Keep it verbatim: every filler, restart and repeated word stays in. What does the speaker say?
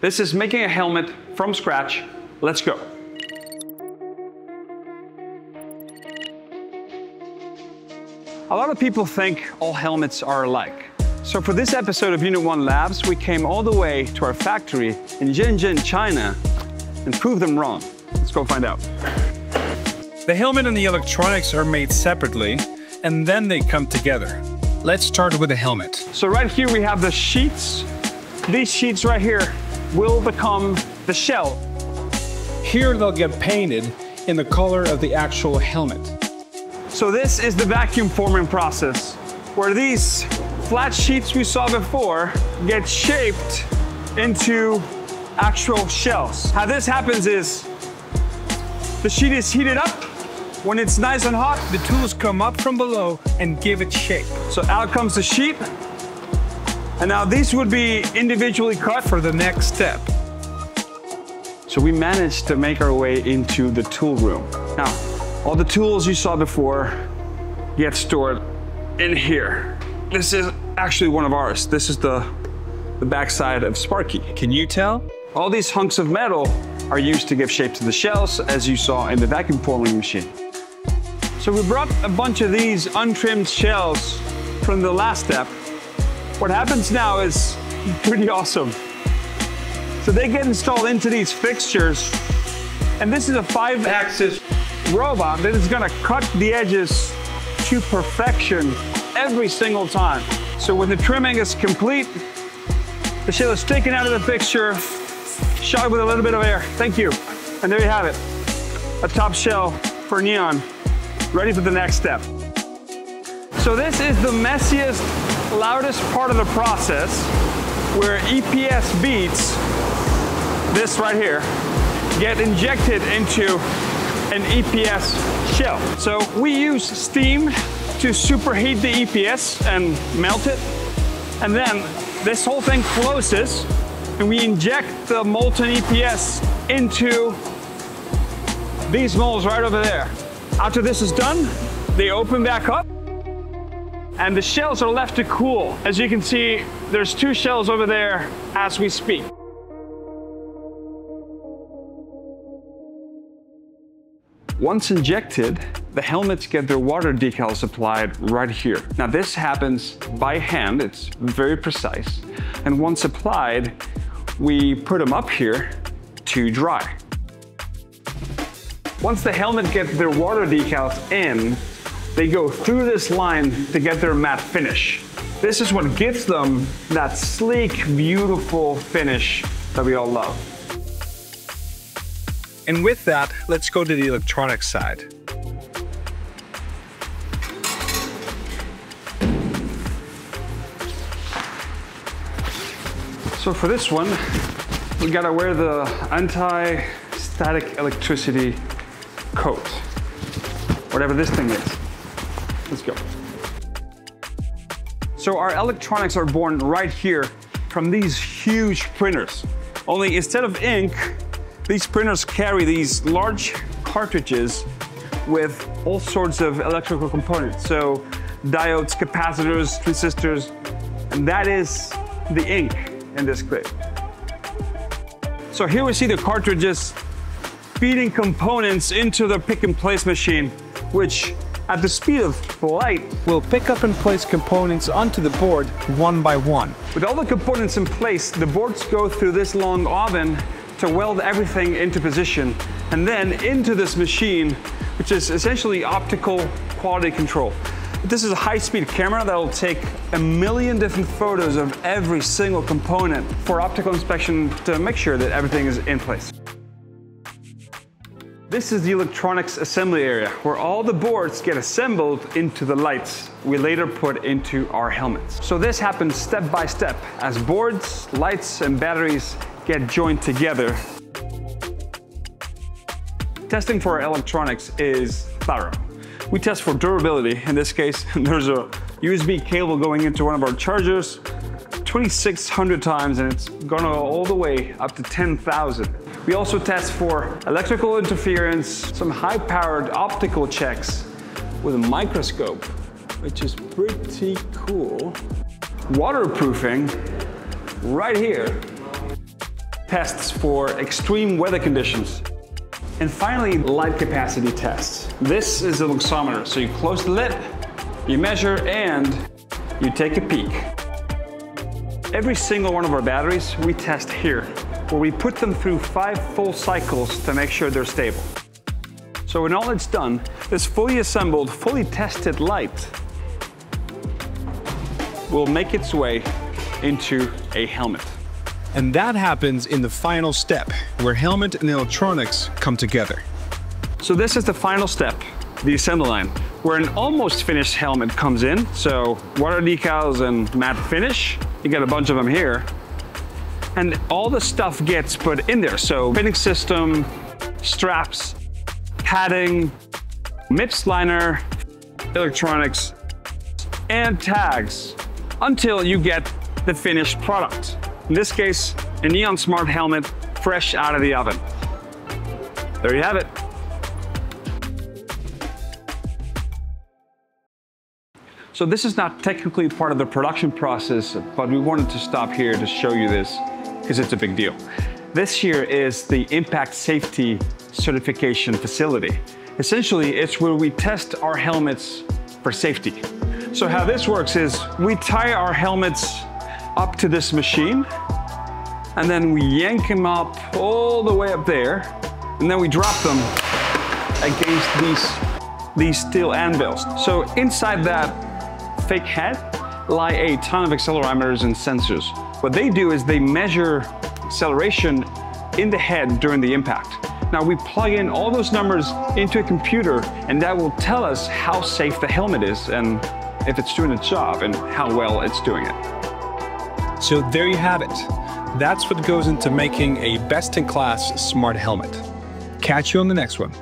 This is making a helmet from scratch. Let's go. A lot of people think all helmets are alike. So for this episode of Unit one Labs, we came all the way to our factory in Shenzhen, China, and proved them wrong. Let's go find out. The helmet and the electronics are made separately, and then they come together. Let's start with the helmet. So right here we have the sheets. These sheets right here will become the shell. Here they'll get painted in the color of the actual helmet. So this is the vacuum forming process, where these flat sheets we saw before get shaped into actual shells. How this happens is the sheet is heated up. When it's nice and hot, the tools come up from below and give it shape. So out comes the sheet. And now these would be individually cut for the next step. So we managed to make our way into the tool room. Now, all the tools you saw before get stored in here. This is actually one of ours. This is the, the backside of Sparky. Can you tell? All these hunks of metal are used to give shape to the shells, as you saw in the vacuum forming machine. So we brought a bunch of these untrimmed shells from the last step. What happens now is pretty awesome. So they get installed into these fixtures, and this is a five-axis robot that is gonna cut the edges to perfection every single time. So when the trimming is complete, the shell is taken out of the fixture, shot with a little bit of air, thank you. And there you have it, a top shell for Neon, ready for the next step. So this is the messiest, loudest part of the process, where E P S beads, this right here, get injected into an E P S shell. So we use steam to superheat the E P S and melt it, and then this whole thing closes, and we inject the molten E P S into these molds right over there. After this is done, they open back up, and the shells are left to cool. As you can see, there's two shells over there as we speak. Once injected, the helmets get their water decals applied right here. Now this happens by hand, it's very precise. And once applied, we put them up here to dry. Once the helmet gets their water decals in, they go through this line to get their matte finish. This is what gives them that sleek, beautiful finish that we all love. And with that, let's go to the electronic side. So for this one, we gotta wear the anti-static electricity coat, whatever this thing is. Let's go. So our electronics are born right here from these huge printers. Only instead of ink, these printers carry these large cartridges with all sorts of electrical components. So diodes, capacitors, transistors, and that is the ink in this clip. So here we see the cartridges feeding components into the pick and place machine, which at the speed of light will pick up and place components onto the board one by one. With all the components in place, the boards go through this long oven to weld everything into position and then into this machine, which is essentially optical quality control. This is a high-speed camera that'll take a million different photos of every single component for optical inspection to make sure that everything is in place. This is the electronics assembly area, where all the boards get assembled into the lights we later put into our helmets. So this happens step by step as boards, lights, and batteries get joined together. Testing for our electronics is thorough. We test for durability. In this case, there's a U S B cable going into one of our chargers twenty-six hundred times, and it's gonna go all the way up to ten thousand. We also test for electrical interference, some high-powered optical checks with a microscope, which is pretty cool. Waterproofing right here. tests for extreme weather conditions. And finally, light capacity tests. This is a luxometer. So you close the lid, you measure, and you take a peek. Every single one of our batteries we test here, where we put them through five full cycles to make sure they're stable. So when all it's done, this fully assembled, fully tested light will make its way into a helmet. And that happens in the final step, where helmet and electronics come together. So this is the final step, the assembly line, where an almost finished helmet comes in. So water decals and matte finish. You got a bunch of them here. And all the stuff gets put in there. So fitting system, straps, padding, MIPS liner, electronics, and tags, until you get the finished product. In this case, a Neon Smart helmet, fresh out of the oven. There you have it. So this is not technically part of the production process, but we wanted to stop here to show you this because it's a big deal. This here is the Impact Safety Certification Facility. Essentially, it's where we test our helmets for safety. So how this works is we tie our helmets up to this machine, and then we yank them up all the way up there, and then we drop them against these, these steel anvils. So inside that fake head lie a ton of accelerometers and sensors. What they do is they measure acceleration in the head during the impact. Now we plug in all those numbers into a computer, and that will tell us how safe the helmet is and if it's doing its job and how well it's doing it. So there you have it. That's what goes into making a best-in-class smart helmet. Catch you on the next one.